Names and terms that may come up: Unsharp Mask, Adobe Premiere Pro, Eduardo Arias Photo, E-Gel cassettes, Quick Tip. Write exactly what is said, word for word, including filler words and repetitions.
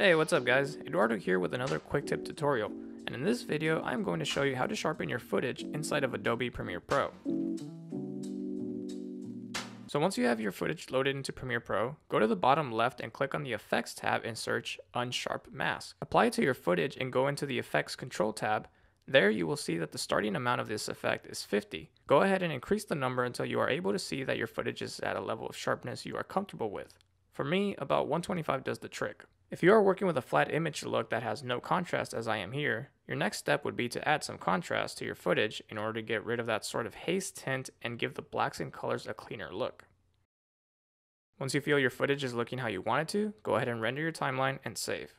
Hey, what's up guys, Eduardo here with another quick tip tutorial, and in this video I'm going to show you how to sharpen your footage inside of Adobe Premiere Pro. So once you have your footage loaded into Premiere Pro, go to the bottom left and click on the Effects tab and search Unsharp Mask. Apply it to your footage and go into the Effects Control tab. There you will see that the starting amount of this effect is fifty. Go ahead and increase the number until you are able to see that your footage is at a level of sharpness you are comfortable with. For me, about one twenty-five does the trick. If you are working with a flat image look that has no contrast as I am here, your next step would be to add some contrast to your footage in order to get rid of that sort of haze tint and give the blacks and colors a cleaner look. Once you feel your footage is looking how you want it to, go ahead and render your timeline and save.